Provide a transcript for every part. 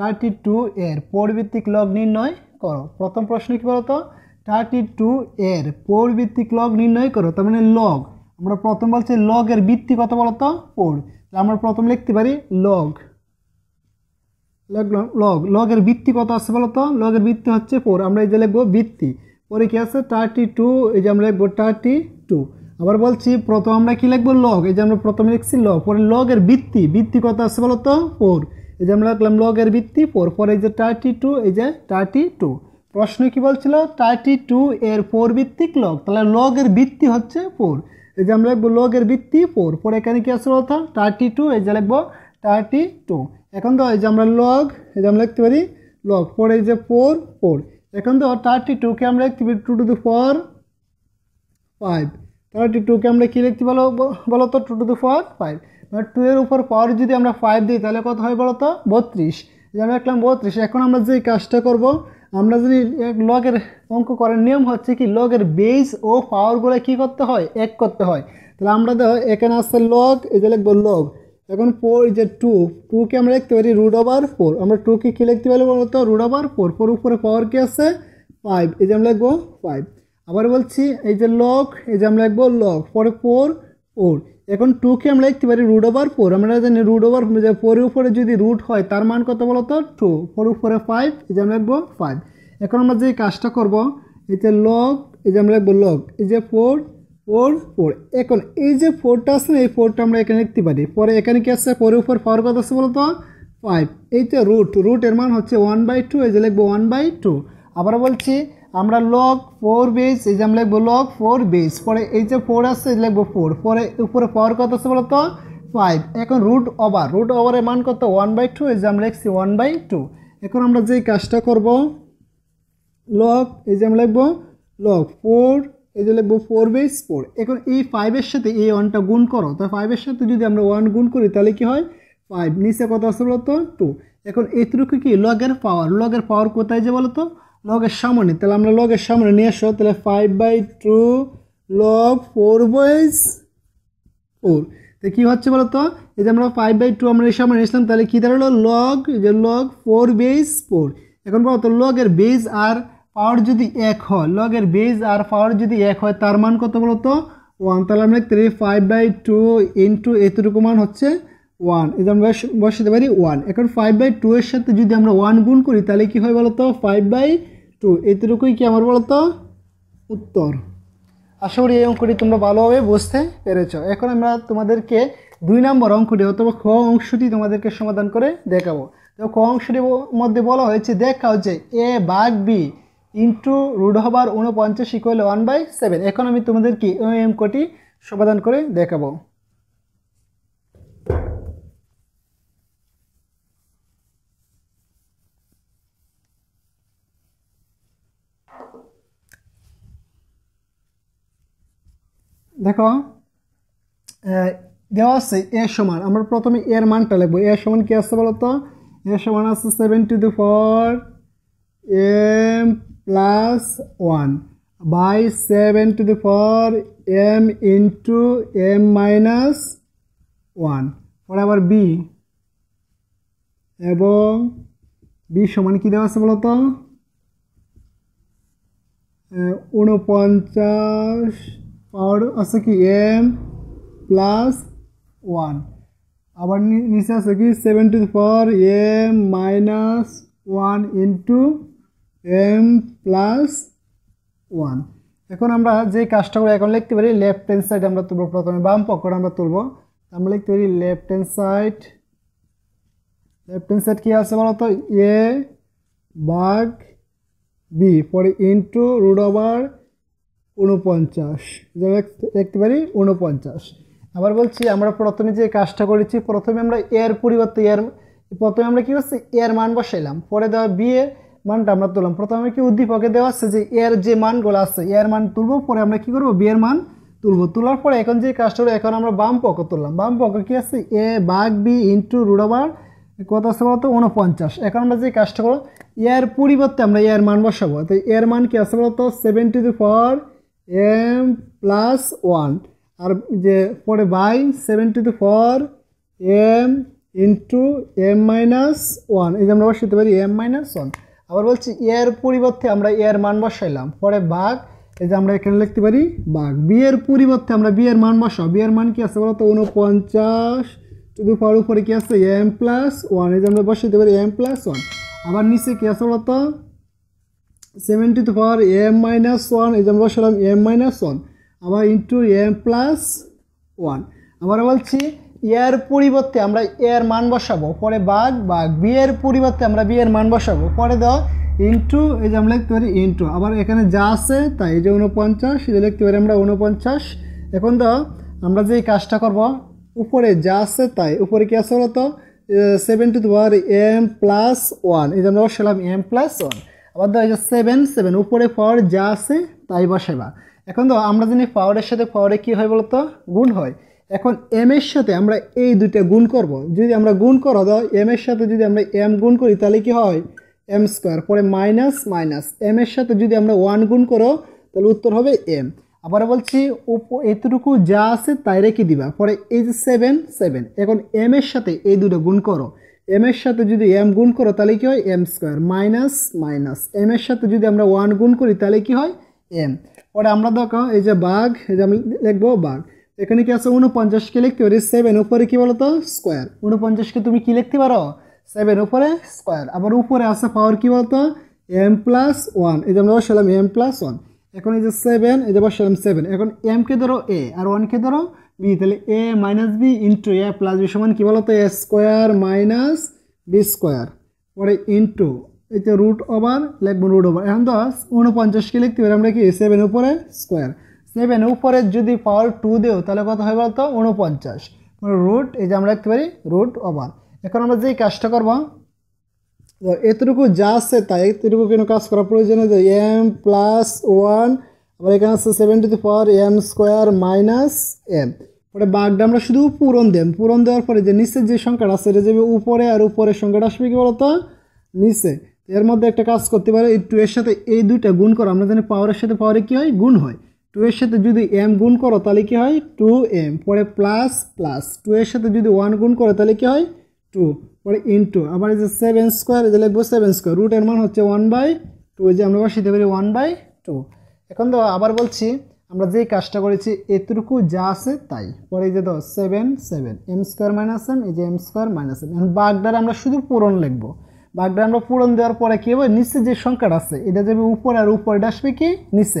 32 এর পরিবৃত্তিক লগ নির্ণয় করো। প্রথম প্রশ্ন কি বলতো 32 এর পরিবৃত্তিক লগ নির্ণয় করো, তার মানে লগ আমরা প্রথম বলছি লগ এর বৃত্তি কত বলতো 4, তাহলে আমরা প্রথম লিখতে পারি লগ লগ লগ এর বৃত্তি কত আছে বলতো, লগ এর বৃত্তি হচ্ছে 4, আমরা এই যে লিখব বৃত্তি, পরে কি আছে 32, এই যে আমরা লিখব 32। আবার বলছি প্রথম আমরা কি লিখব লগ, এই যে আমরা প্রথম লিখছি লগ, পরে লগ এর বৃত্তি, বৃত্তি কত আছে বলতো 4, এই যে আমরা লিখলাম লগ এর বৃত্তি 4, পরে এই যে 32, এই যে 32। প্রশ্ন কি বলছিল 32 এর পরিবৃত্তিক লগ, তাহলে লগ এর বৃত্তি হচ্ছে 4, এই যে আমরা লিখব লগ এর বৃত্তি 4, পরে এখানে কি আছে বলতো 32, এই যে লিখব 32। এখন তো এই যে আমরা লগ, এই যে আমরা লিখতে পারি লগ, পরে এই যে 4 4, এখন তো 32কে আমরা লিখতে পারি 2 to the power 5, 32কে আমরা কি লিখতে বলো তো 2 to the power 5, মানে 2 এর উপর পাওয়ার যদি আমরা 5 দিই তাহলে কত হয় বলো তো 32, যে আমরা লিখলাম 32। এখন আমরা যে কাজটা করব, আমরা যদি লগের অঙ্ক করার নিয়ম হচ্ছে কি লগের বেস ও পাওয়ারগুলো কি করতে হয়, এক করতে হয়। তাহলে আমরা দেখো এখানে আসছে লগ, এই যে লিখবো লগ, এখন 4 যে 2কে আমরা লিখতে পারি রুট ওভার 4, আমরা 2কে কী লিখতে পারি বলো তো রুট ওভার 4, উপরে পাওয়ার কি আছে 5, এই যে আমরা লিখবো 5। আবার বলছি এই যে লগ, এই যে আমরা লিখবো লগ, পরে 4 4, এখন 2কে আমরা লিখতে পারি রুট ওভার 4, আমরা জানি রুট ওভার 4 উপরে যদি রুট হয় তার মান কত বলো তো 2, 4 উপরে 5, এই যে আমরা লিখবো 5। এখন আমরা যে কাজটা করবো এই যে লগ, এই যে আমরা লিখবো লগ, এই যে 4 4 4, এখন এই যে 4টা আছে এই 4টা আমরা এখানে লিখতে পারি, পরে এখানে কি আছে 4 উপর পাওয়ার কত আছে বলো তো 5, এই যে রুট এর মান হচ্ছে 1/2, এই যে লিখবো 1/2। আবার বলছি আমরা লগ 4 বেস, এই যে আমরা লিখবো লগ 4 বেস, পরে এই যে 4 আছে এই লিখবো 4, পরে উপরে পাওয়ার কত আছে বলো তো 5, এখন রুট ওভারের মান কত 1/2, এই যে আমরা লিখছি 1/2। এখন আমরা যে কাজটা করব লগ, এই যে আমরা লিখবো লগ 4, এই যে লিখবো 4/4, এখন এই 5 এর সাথে এই 1টা গুণ করো, তাহলে 5 এর সাথে যদি আমরা 1 গুণ করি তাহলে কি হয় 5, নিচে কত আছে বলো তো 2। এখন এইটুকু কি লগের পাওয়ার কোথায় যে বলো তো লগের সামনে, তাহলে আমরা লগের সামনে নিয়ে আসো, তাহলে 5/2 লগ 4/4, তো কী হচ্ছে বলো তো এই যে আমরা 5/2 আমরা এর সামনে নিয়েছিলাম, তাহলে কী দাঁড়ালো লগ, যে লগ 4/4। এখন বলো তো লগের বেজ আর পাওয়ার যদি 1 হয়, লগের বেজ আর পাওয়ার যদি 1 হয় তার মান কত বলো তো 1, তাহলে আমরা 5/2 ইন্টু এতটুকু মান হচ্ছে 1, এই যে আমরা বসাতে পারি 1। এখন 5/2 এর সাথে যদি আমরা 1 গুণ করি তাহলে কি হয় বলো তো 5/2, এতটুকুই কি আমার বলো তো উত্তর। আশা করি এই অঙ্কটি তোমরা ভালোভাবে বুঝতে পেরেছ। এখন আমরা তোমাদেরকে 2 নম্বর অঙ্কটি অথবা খ অংশটি তোমাদেরকে সমাধান করে দেখাবো। তো খ অংশটির মধ্যে বলা হয়েছে দেখাও যে a/b ইন্টু √49 ইকুয়াল 1/7। এখন আমি তোমাদেরকে ওই অঙ্কটি সমাধান করে দেখাবো। দেখো দেওয়া আছে a সমান, আমরা প্রথমে এর মানটা লিখবো, a সমান কি আছে বলো তো a সমান আছে 7 to the power m plus 1/7 to the power m into m minus 1, পরে আবার b, এবং b সমান কি দেওয়া আছে বলো তো 49 পাওয়ার আছে কি m প্লাস 1, আবার নিচে আছে কি 7 to the power m minus 1 into m plus 1। এখন আমরা যে কাজটা করে এখন লিখতে পারি লেফট হ্যান্ড সাইড আমরা তুলব, প্রথমে বাম পক্ষটা আমরা তুলব, আমরা লিখতে পারি লেফট হ্যান্ড সাইড কী আছে বলো তো a ভাগ b, পরে ইন্টু √49, লিখতে পারি 49। আবার বলছি আমরা প্রথমে যে কাজটা করেছি, প্রথমে আমরা এর পরিবর্তে প্রথমে আমরা কী করছি এর মান বসাইলাম, পরে দেওয়া বি এর মানটা আমরা তুললাম। প্রথমে কি উদ্দীপকে দেওয়া আছে যে এর যে মানগুলো আছে এর মান তুলব, পরে আমরা কী করবো বি এর মান তুলব, তোলার পরে এখন যে কাজটা হলো এখন আমরা বাম পক্ষ তুললাম, বাম পক্ষ কী আছে a ভাগ b ইন্টু √49 কত আছে বলতো 49। এখন আমরা যে কাজটা করবো এর পরিবর্তে আমরা এর মান বসাবো, তো এর মান কী আছে বলতো 7 to the power m plus 1, আর যে পরে by 7 to the power m into M minus one. এই যে আমরা বসাতে পারি এম মাইনাস ওয়ান। আবার বলছি এর পরিবর্তে আমরা এর মান বসাইলাম, পরে ভাগ, এই যে আমরা এখানে লিখতে পারি ভাগ। বি এর পরিবর্তে আমরা বি এর মান বসাও, বি এর মান কি আছে বলো তো 49 টু দি পাওয়ার উপরে কি আছে এম প্লাস ওয়ান, এই যে আমরা বসাতে পারি এম প্লাস ওয়ান। আবার নিচে কি আছে বলো তো 70 to power M minus one, এই যে আমরা বসালাম এম মাইনাস ওয়ান। আবার ইন্টু এম প্লাস ওয়ান। আবার বলছি এর পরিবর্তে আমরা এর মান বসাবো, পরে ভাগ ভাগ, বি এর পরিবর্তে আমরা বি এর মান বসাবো, পরে দাও ইন্টু, এই যে আমরা লিখতে পারি ইন্টু। আবার এখানে যা আছে তাই, এই যে 49 সেটা লিখতে পারি আমরা 49। এখন দাও আমরা যে কাজটা করব, উপরে যা আছে তাই, উপরে কি আছে বলতো 70 to the power M plus one, এই যে আমরা বসালাম এম প্লাস ওয়ান। আবার দাও এই যে 7 উপরে পাওয়ার যা আছে তাই বসাবা। এখন দাও আমরা জানি পাওয়ারের সাথে পাওয়ারে কী হয় বলতো গুণ হয়। এখন এম এর সাথে আমরা এই দুইটা গুণ করব, যদি আমরা গুণ করো দাও এম এর সাথে যদি আমরা এম গুণ করি তাহলে কি হয় এম স্কোয়ার, পরে মাইনাস মাইনাস, এম এর সাথে যদি আমরা ওয়ান গুণ করো তাহলে উত্তর হবে এম। আবার বলছি এতটুকু যা আছে তাই রেখে দিবা, পরে এই যে 7 এখন এম এর সাথে এই দুটো গুণ করো, এম এর সাথে যদি এম গুণ করো তাহলে কি হয় M square minus minus, M এর সাথে যদি আমরা ওয়ান গুণ করি তাহলে কি হয় এম। পরে আমরা দেখো এই যে বাঘ, এই যে আমি লিখবো বাঘ। এখানে কি আছে 49 কে লিখতে পারি 7 উপরে কি বলো তো স্কোয়ার, 49 কে তুমি কি লিখতে পারো 7 উপরে স্কোয়ার। আবার উপরে আছে পাওয়ার কি বলো তো এম প্লাস ওয়ান, এই যে আমরা বসালাম এম প্লাস ওয়ান। এখন এই যে 7 এই যে বসালাম 7, এখন এম কে ধরো এ আর ওয়ান কে ধরো বি, তাহলে এ মাইনাস বি ইন্টু এ প্লাস বি সমান কি বলো তো a square minus B square, পরে ইন্টু এই যে রুট ওভার লিখবো রুট ওভার। এখন তো 49 কে লিখতে পারি আমরা কি 7 উপরে স্কোয়ার, 7 উপরে যদি পাওয়ার 2 দেও তাহলে কত হয় বলতো 49 রুট, এই যে আমরা লিখতে পারি রুট ওভার। এখন আমরা যেই কাজটা করবো এতটুকু যা আছে তাই, এতটুকু কোনো কাজ করার প্রয়োজন যে এম প্লাস ওয়ান। আবার এখানে আছে 70 to the power M square minus M, পরে বাঘটা আমরা শুধু পূরণ দেব, পূরণ দেওয়ার পরে যে নিচের যে সংখ্যাটা আছে এটা যাবে উপরে, আর উপরের সংখ্যাটা আসবে কি বলতো নিচে। এর মধ্যে একটা কাজ করতে পারে এই 2 এর সাথে এই দুইটা গুণ করো, আমরা জানি পাওয়ারের সাথে পাওয়ারে কী হয় গুণ হয়, 2 এর সাথে যদি m গুণ করো তাহলে কি হয় 2m, পরে প্লাস প্লাস, 2 এর সাথে যদি 1 গুণ করো তাহলে কি হয় 2, পরে ইনটু। আবার এই যে 7 স্কয়ার, এই যে লিখবো 7 স্কয়ার, রুট এর মান হচ্ছে 1/2, এই যে আমরা বসাতে পারি 1/2। এখন তো আবার বলছি আমরা যেই কাজটা করেছি এতটুকু যা আছে তাই, পরে এই যে দাও 7 m স্কয়ার মাইনাস m, এই যে m স্কয়ার মাইনাস m। এখন বাগদার আমরা শুধু পূরণ লিখবো, বাগদার আমরা পূরণ দেওয়ার পরে কি হবে নিচে যে সংখ্যাটা আছে এটা যাবে উপরে আর উপরেটা আসবে কি নিচে।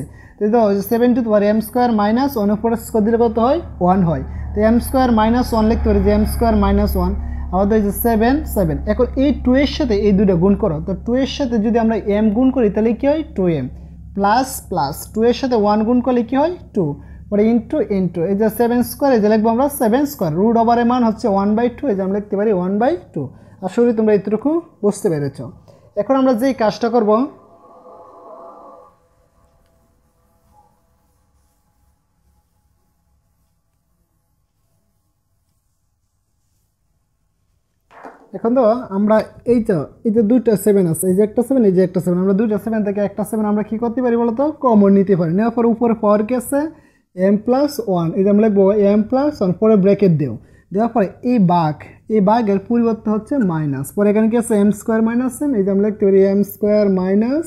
তো 7 to the power M square minus one উপরে স্কোয়ার দিলে কত হয় 1 হয়, তো এম স্কোয়ার মাইনাস ওয়ান লিখতে পারি যে এম স্কোয়ার মাইনাস ওয়ান। আমাদের হচ্ছে 7। এখন এই 2 এর সাথে এই দুটো গুণ করো, তো 2 এর সাথে যদি আমরা এম গুণ করি তাহলে কী হয় 2m প্লাস প্লাস, 2 এর সাথে 1 গুণ করলে কী হয় 2, পরে ইন্টু ইন্টু এই যে 7 স্কোয়ার, এই যে লিখবো আমরা 7 স্কোয়ার, রুট ওভারের মান হচ্ছে 1/2, এই যে আমরা লিখতে পারি 1/2। আসলে তোমরা এতটুকু বুঝতে পেরেছ। এখন আমরা যেই কাজটা করবো এখন তো আমরা এই যে দুইটা 7 আছে, এই যে একটা 7 এই যে একটা 7, আমরা দুইটা 7 থেকে একটা 7 আমরা কী করতে পারি বলো তো কমন নিতে পারি, নেওয়ার পর উপরে পাওয়ার কি আছে এম প্লাস ওয়ান, এই যে আমরা লিখবো এম প্লাস ওয়ান, পরে ব্র্যাকেট দেও, দেওয়ার পরে এই বাঘের পরিবর্তে হচ্ছে মাইনাস, পরে এখানে কি আছে এম স্কোয়ার মাইনাস এম, এই যে আমরা লিখতে পারি এম স্কোয়ার মাইনাস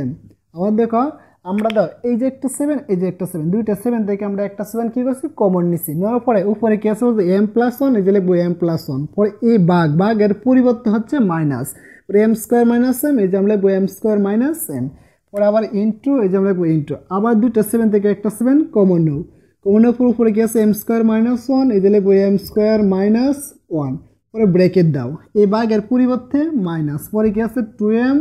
এম। আবার দেখো আমরা দাও এই যে একটা 7 এই যে একটা 7, দুইটা 7 থেকে আমরা একটা 7 কী করছি কমন নিচ্ছি, নেওয়ার পরে উপরে কী আছে বলতো এম প্লাস ওয়ান, এই যে লিখবো এম প্লাস ওয়ান, পরে এই বাঘের পরিবর্তে হচ্ছে মাইনাস, পরে এম স্কোয়ার মাইনাস এম, এই যে আমরা লিখবো এম স্কোয়ার মাইনাস এম, পরে আবার ইন্টু, এই যে আমরা লিখবো ইন্টু। আবার দুইটা 7 থেকে একটা 7 কমন নেব, কমনের পর উপরে কী আছে এম স্কোয়ার মাইনাস ওয়ান, এই যে লিখবো এম স্কোয়ার মাইনাস ওয়ান, পরে ব্রেকেট দাও এই বাঘের পরিবর্তে মাইনাস, পরে কী আছে 2m,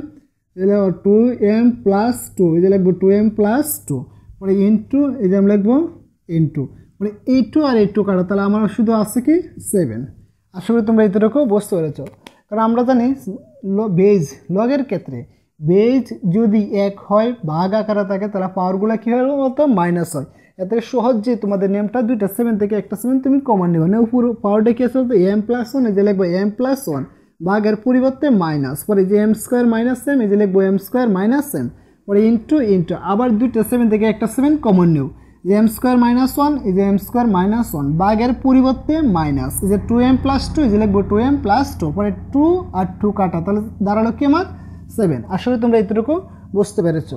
এই যে 2m প্লাস 2, এই যে লিখবো 2m প্লাস 2, পরে ইন্টু, এই যে আমরা লিখবো ইন্টু, মানে এই 2 আর এই 2 কাটা, তাহলে আমার শুধু আছে কি 7। আসলে তোমরা এতটুকু বুঝতে পেরেছ, কারণ আমরা জানি বেজ লগের ক্ষেত্রে বেজ যদি 1 হয় ভাগ আকারে থাকে তাহলে পাওয়ারগুলো কী হয় বলতো মাইনাস হয়। এতে সহজ যে তোমাদের নিয়মটা দুইটা 7 থেকে একটা 7 তুমি কমন নেবে, না পুরো পাওয়ারটা কি আছে বলতো এম প্লাস ওয়ান, এই যে লিখবো এম প্লাস ওয়ান, বাঘের পরিবর্তে মাইনাস, পরে যে এম স্কোয়ার মাইনাস এম, এই যে লিখবো এম স্কোয়ার মাইনাস এম, পরে ইন্টু ইন্টু। আবার দুইটা 7 থেকে একটা 7 কমন নেব, যে এম স্কোয়ার মাইনাস ওয়ান এই যে এম স্কোয়ার মাইনাস ওয়ান বাঘের পরিবর্তে মাইনাস এই যে টু এম প্লাস টু এই যে লিখবো টু এম প্লাস টু পরে টু আর টু কাটা তাহলে দাঁড়ালো কি আমার সেভেন। আসলে তোমরা এতটুকু বুঝতে পেরেছ।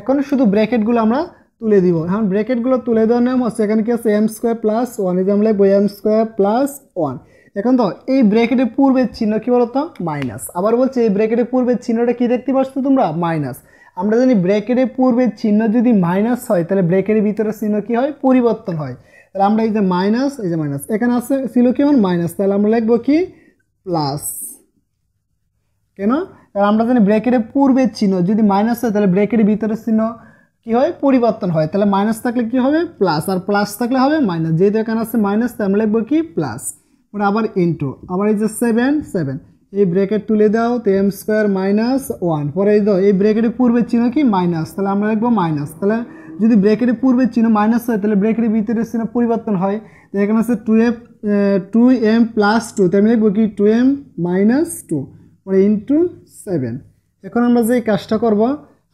এখন শুধু ব্র্যাকেটগুলো আমরা তুলে দিব। এখন ব্র্যাকেটগুলো তুলে দেওয়ার নিয়ম হচ্ছে এখানে কি আছে এম স্কোয়ার প্লাস ওয়ান এই যে আমরা লিখবো এম স্কোয়ার প্লাস ওয়ান। এখন তো এই ব্র্যাকেটের পূর্বের চিহ্ন কী বলতো মাইনাস। আবার বলছে এই ব্র্যাকেটের পূর্বের চিহ্নটা কী দেখতে পাচ্ছ তোমরা মাইনাস। আমরা জানি ব্র্যাকেটের পূর্বের চিহ্ন যদি মাইনাস হয় তাহলে ব্র্যাকেটের ভিতরে চিহ্ন কী হয় পরিবর্তন হয়। তাহলে আমরা এই যে মাইনাস এখানে আসছে ছিল কি আমার মাইনাস তাহলে আমরা লিখবো কি প্লাস। কেন কারণ আমরা জানি ব্র্যাকেটের পূর্বের চিহ্ন যদি মাইনাস হয় তাহলে ব্র্যাকেটের ভিতরে চিহ্ন কী হয় পরিবর্তন হয়। তাহলে মাইনাস থাকলে কী হবে প্লাস আর প্লাস থাকলে হবে মাইনাস। যেহেতু এখানে আসছে মাইনাস তাহলে আমরা লিখবো কি প্লাস। ওরা আবার ইন্টু আবার এই যে সেভেন সেভেন এই ব্র্যাকেট তুলে দাও তো এম স্কোয়ার মাইনাস ওয়ান পরে এই দাও এই ব্র্যাকেটের পূর্বের চিহ্ন কি মাইনাস তাহলে আমরা লিখবো মাইনাস। তাহলে যদি ব্র্যাকেটের পূর্বের চিহ্ন মাইনাস হয় তাহলে ব্র্যাকেটের ভিতরের চিহ্ন পরিবর্তন হয়। তো এখানে আছে টু এম প্লাস টু তো আমি লিখবো কি টু এম মাইনাস টু পরে ইন্টু সেভেন। এখন আমরা যে কাজটা করবো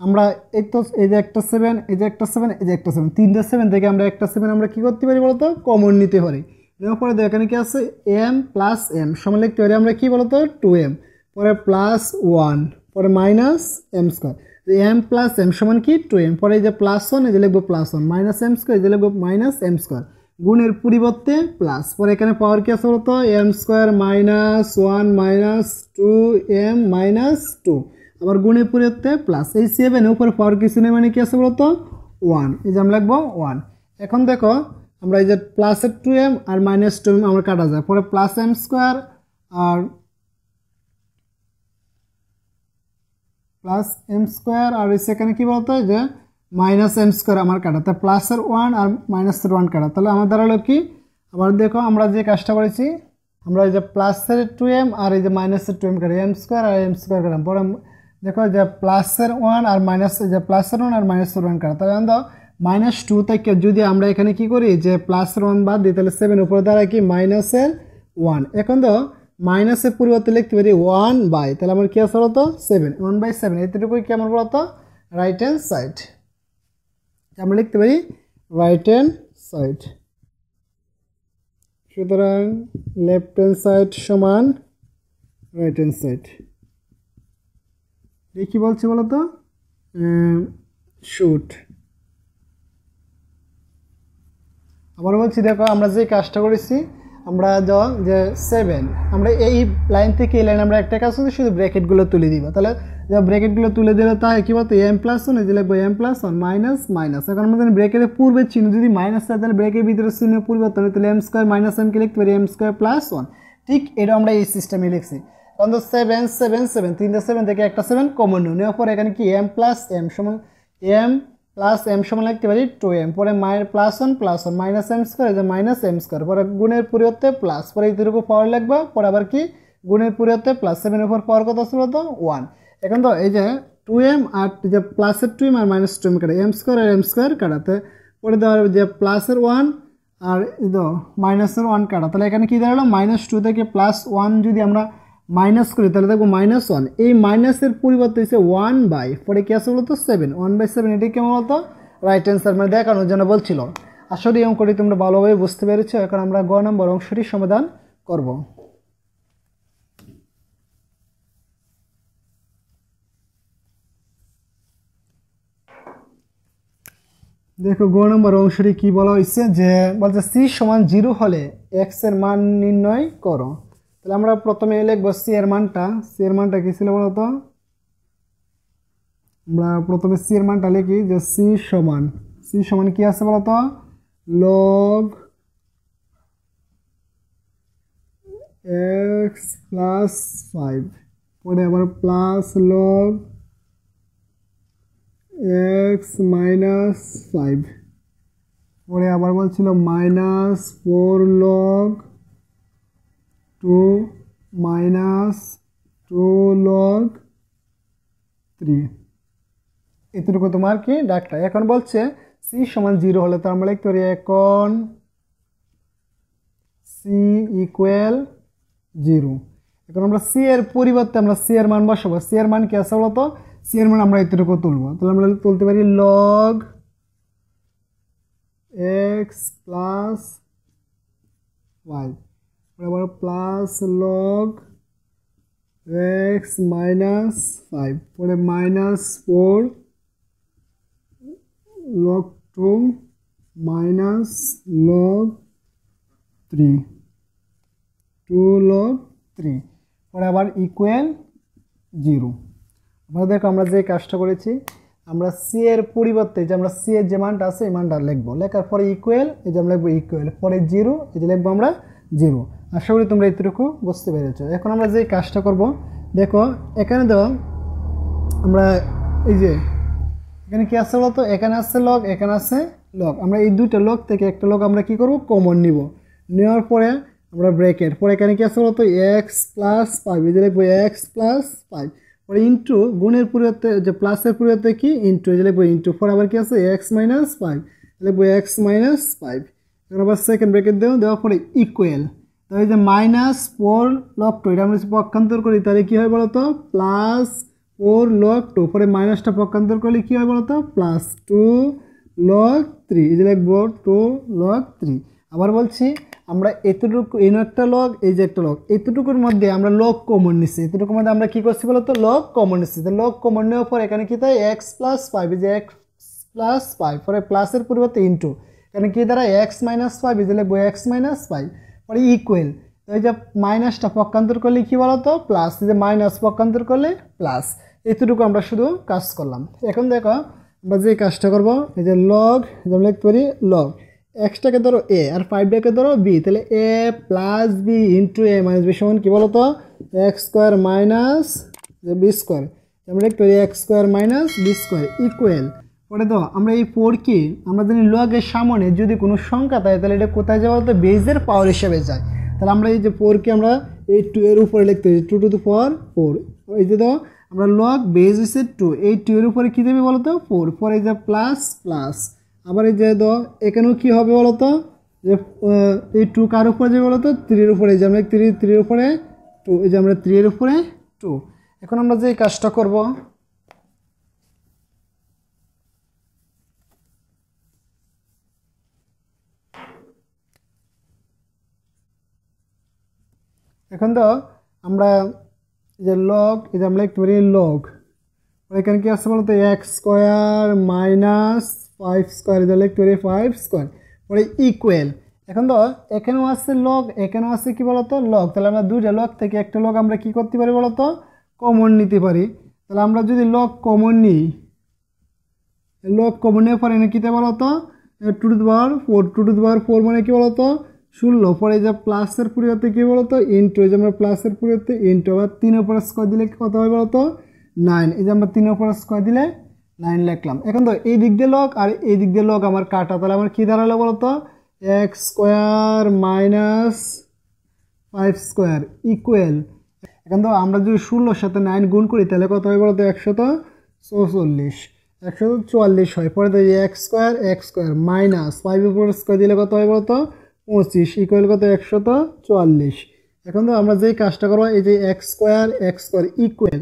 আমরা এই তো এই যে একটা সেভেন এই যে একটা সেভেন এই যে একটা সেভেন তিনটা সেভেন থেকে আমরা একটা সেভেন আমরা কী করতে পারি বলতো কমন নিতে পারি। এবং পরে এখানে কি আছে এম প্লাস এম সমান লিখতে পারি আমরা কী বলতো টু এম পরে প্লাস ওয়ান পরে minus M square M plus M সমান কি টু এম পরে এই যে প্লাস ওয়ান এই যে লিখবো plus one minus M square এই যে লিখবো মাইনাস এম স্কোয়ার গুণের পরিবর্তে প্লাস পরে এখানে পাওয়ার কি আছে বলতো M square minus one minus two M minus two আবার গুণের পরিবর্তে প্লাস এই সেভেন উপরে পাওয়ার কিছু নেই মানে কি আছে বলতো ওয়ান এই যে আমি লিখবো ওয়ান। এখন দেখো আমরা এই যে প্লাসের টু এম আর মাইনাস টু এম আমরা কাটা যায় পরে প্লাস এম স্কোয়ার আর প্লাস এম স্কোয়ার আর সেখানে কী বলতো যে মাইনাস এম স্কোয়ার আমার কাটা তাহলে প্লাসের ওয়ান আর মাইনাসের ওয়ান কাটা তাহলে আমার দাঁড়ালো কি। আবার দেখো আমরা যে কাজটা করেছি আমরা এই যে প্লাসের টু এম আর এই যে মাইনাসের টু এম কাটা এম স্কোয়ার আর এম স্কোয়ার কাটা পরে দেখো যে প্লাসের ওয়ান আর মাইনাস যে প্লাসের ওয়ান আর মাইনাসের ওয়ান কাটা তাহলে আমরা মাইনাস টু থেকে যদি আমরা এখানে কি করি যে প্লাসের ওয়ান বাদ দিই তাহলে সেভেন উপরে দাঁড়ায় কি মাইনাসের ওয়ান। এখন তো মাইনাসের পরিবর্তে লিখতে পারি ওয়ান বাই তাহলে আমার কী আছে বলতো সেভেন ওয়ান বাই সেভেন এতটুকুই কি আমার বলতো রাইট হ্যান্ড সাইড আমরা লিখতে পারি রাইট হ্যান্ড সাইড। সুতরাং লেফট হ্যান্ড সাইড সমান রাইট হ্যান্ড সাইড। দেখি বলছি বলতো শুট আবার বলছি দেখো আমরা যে কাজটা করেছি আমরা যে সেভেন আমরা এই লাইন থেকে এই লাইন আমরা একটা কাজ করছি শুধু ব্র্যাকেটগুলো তুলে দিব। তাহলে ব্র্যাকেটগুলো তুলে দিলে তাই কী বলতো এম প্লাস ওয়ান এই যে লিখবো M plus one minus minus. এখন আমাদের ব্র্যাকেটের পূর্বের চিহ্ন যদি মাইনাস হয় তাহলে ব্র্যাকেটের ভিতরে চিহ্ন পরিবর্তন হয় তাহলে এম স্কোয়ার মাইনাস ওয়ানকে লিখতে পারি এম স্কোয়ার প্লাস ওয়ান। ঠিক এটা আমরা এই সিস্টেমে লিখছি। এখন তো সেভেন সেভেন সেভেন তিনটা সেভেন থেকে একটা সেভেন কমন নেওয়ার পর এখানে কি এম প্লাস এম সমান এম প্লাস এম সমান লিখতে পারি টু এম পরে plus one minus M square এই যে মাইনাস এম স্কোয়ার পরে গুণের পরিবর্তে প্লাস পরে এইটুকু পাওয়ার লাগবে পরে আবার কি গুণের পরিবর্তে প্লাস সেভেনের উপর পাওয়ার কত ছিল তো ওয়ান। এখন তো এই যে টু এম আর যে প্লাসের টু এম আর মাইনাস টু এম কাটা এম স্কোয়ার আর এম স্কোয়ার কাটাতে পরে দেওয়া যে প্লাসের ওয়ান আর মাইনাসের ওয়ান কাটা তাহলে এখানে কী দাঁড়ালো মাইনাস টু থেকে প্লাস ওয়ান যদি আমরা মাইনাস করি তাহলে দেখবো মাইনাস ওয়ান এই মাইনাসের পরিবর্তে হচ্ছে ওয়ান বাই পরে কী আছে বলতো সেভেন ওয়ান বাই সেভেন এটি কেমন বলতো রাইট অ্যান্সার মানে দেখানোর জন্য বলছিল। আসলে এই অঙ্কটি তোমরা ভালোভাবে বুঝতে পেরেছো। এখন আমরা গ নম্বর অংশটি সমাধান করব। দেখো গ নম্বর অংশটি কী বলা হয়েছে যে বলছে সি সমান জিরো হলে এক্স এর মান নির্ণয় করো। তাহলে আমরা প্রথমে লিখব সি এর মানটা কী ছিল বলতো আমরা প্রথমে সি এর মানটা লিখি যে সি সমান কী আছে বলতো লগ এক্স প্লাস ফাইভ পরে আবার plus log x minus five পরে আবার বলছিল minus four log two minus two log three এতটুকু তোমার কি ডাকটা। এখন বলছে সি সমান জিরো হলে তো আমরা লিখতে পারি এখন সি ইকুয়াল জিরো। এখন আমরা সি এর পরিবর্তে আমরা সি এর মান বসাবো সি এর মান কি আছে বলতো सी एर मान एतटुकू तुलबो तो तुलते पारी लग एक्स प्लस वाई बराबर plus log x minus five पर minus four log 2 minus log 3 2 log 3 बराबर इक्वल 0 আমাদের আমরা যে কাজটা করেছি আমরা c এর পরিবর্তে যে আমরা c এর যে মানটা আছে এই মানটা লিখব লেখার পরে ইকুয়াল এই যে আমরা লিখব ইকুয়াল পরে 0 এই যে লিখব আমরা 0 আশা করি তোমরা এতটুকু বুঝতে পেরেছো। এখন আমরা যে কাজটা করব দেখো এখানে দাও আমরা এই যে এখানে কি আছে বলতো এখানে আছে লগ আমরা এই দুটো লগ থেকে একটা লগ আমরা কি করব কমন নিব নেওয়ার পরে আমরা ব্র্যাকেট পরে এখানে কি আছে বলতো x প্লাস 5 এর লিখব x প্লাস 5 পরে ইনটু গুণের পরিবর্তে যে প্লাসের পরিবর্তে কি ইনটু এর লিখব ইনটু পরে আবার কি আছে x minus 5 লিখব x minus 5 এখন আবার সেকেন্ড ব্র্যাকেট দাও দেওয়ার পরে ইকুয়াল তাহলে এই যে -4 log 2 এটা আমরা যদি পক্ষান্তর করি তাহলে কি হয় বলতো প্লাস 4 log 2 पर माइनस टा पक्षान्तर कर लिखी है बोलता प्लस 2 log 3 इज लिखबो 2 log 3 আবার বলছি আমরা এতটুকু এই একটা log এই যে একটা log এতটুকুর মধ্যে আমরা log কমন নিছি এতটুকুর মধ্যে আমরা কি করছি বলতো log কমন নিছি তো log কমন নেওয়ার পর এখানে কি হয় x + 5 इज x + 5 পরে প্লাসের পরিবর্তে ইনটু কারণ কি দ্বারা x - 5 ইজ লিখবো x - 5 পরে ইকুয়াল तो जब माइनस टा पक्षान्तर कर लिखी बोलो तो प्लस जो माइनस पक्षान्तर कर ले प्लस एतटुकू आमरा शुधु काज करलाम। एखन देखो आमरा जे काजटा करबो ए जे लग जब लिखते पारी लग एक्स टाके धरो ए और फाइव टाके धरो बी ताहले a plus B into A minus B समान कि बोलो तो x square minus B square आमरा लिखते पारी x square minus B square equal पड़े तो आमरा ए फोर की आमरा जानि लग एर सामने यदि कोनो संख्या थाके ताहले एटा कोथाय जाय बोलो तो बेजेर पावर हिसेबे जाय তাহলে আমরা এই যে 4 কে আমরা এই 2 এর উপরে লিখতে হচ্ছে 2 টু দি পাওয়ার 4 এই যে দাও আমরা log বেস হইছে 2 এই 2 এর উপরে কি দেবে বলো তো 4 পরে যে প্লাস প্লাস আবার এই যে দাও এখানেও কি হবে বলো তো যে এই 2 কার উপরে যাবে বলো তো 3 এর উপরে যে আমরা 3 এর উপরে 2 এই যে আমরা 3 এর উপরে 2 এখন আমরা যে কাজটা করব এখন তো আমরা যে লগ এই যে আমরা লিখতে পারি লগ এখানে কি আছে বলতে x স্কয়ার মাইনাস 5 স্কয়ার এটা লিখতে পারি 5 স্কয়ার পরে ইকুয়াল এখন তো এখানেও আছে লগ এখানেও আছে কি বলতো লগ তাহলে আমরা দুইটা লগ থেকে একটা লগ আমরা কি করতে পারি বলতো কমন নিতে পারি তাহলে আমরা যদি লগ কমন নিই লগ কমন নেওয়ার পরে কি তে বলতো 2 two the power 4 2 two the পাওয়ার 4 মানে কি বলতো 16 পরে যে প্লাসের পরিবর্তে কি বলো তো ইনটু এই যে আমরা প্লাসের পরিবর্তে ইনটু আবার 3 এর পর স্কয়ার দিলে কত হয় বলো তো 9 এই যে আমরা 3 এর পর স্কয়ার দিলে 9 লিখলাম। এখন তো এই দিক দিয়ে লগ আর এই দিক দিয়ে লগ আমার কাটা তাহলে আমার কি দাঁড়ালো বলো তো x square minus 5 square equal এখন তো আমরা যদি 16 এর সাথে 9 গুণ করি তাহলে কত হয় বলো তো 144 144 হয় পরে তো x স্কয়ার মাইনাস 5 এর পর স্কয়ার দিলে কত হয় বলো তো 25 इक्वल कत 144 এখন তো আমরা যেই কাজটা করব এই যে x স্কয়ার ইকুয়াল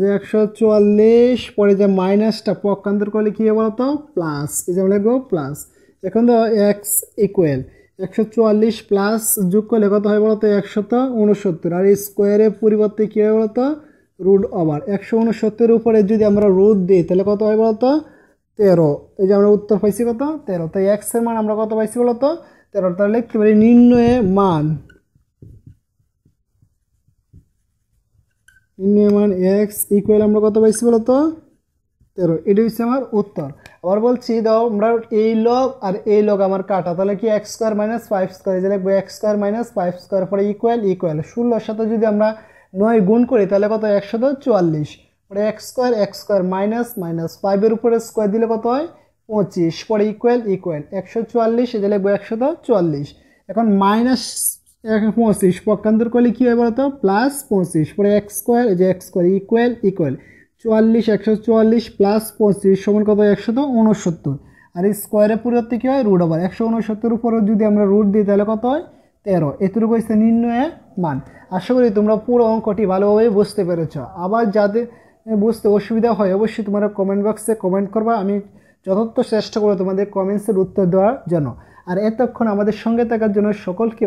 যে 144 পরে যে মাইনাসটা পক্ষান্তর করলে কি হবে বলতো প্লাস এই যে আমরা লিখব প্লাস এখন তো x ইকুয়াল 144 প্লাস যোগ করলে কত হয় বলতো 169 আর স্কয়ারের পরিবর্তে কি হবে বলতো √169 এর উপরে যদি আমরা রুট দেই তাহলে কত হয় বলতো 13 এই যে আমরা উত্তর পাইছি কত 13 তাই x এর মান আমরা কত পাইছি বলতো तरह लिखते पारी निर्णय मान एक्स इक्वल हम कत पासी बोल तो 13 ये हमारे उत्तर आर बी दे लग और ये लग हमार काटा तेल कि x square minus five square लिखब x square minus five square पर इक्वल इक्वल 16 साथ जो नय गुण करी तेल कत 144 पर एक्स स्क्वायर माइनस माइनस 5 ऊपर स्क्वायर दी कत है 25 पर इक्वल इक्वल 144 ये लिखब 144 एन माइनस 25 पक्षान्तर कर लिखी है बोलते प्लस 25 पर x square equal equal 144 plus 25 समान कत 169 और स्क्वायर परिवर्ते कि रूट ओवर 169 ऊपर जो रूट दी तेल कत है 13 एतटुकू निर्णय मान। आशा करी तुम्हारा पूरा अंकटी भालोभाबे बुझते पेरेछो। आबार जाते বুঝতে অসুবিধা হয় অবশ্যই তোমরা কমেন্ট বক্সে কমেন্ট করবা, আমি যথার্থ চেষ্টা করব তোমাদের কমেন্টসের উত্তর দেওয়ার জন্য। আর এতক্ষণ আমাদের সঙ্গে থাকার জন্য সকলকে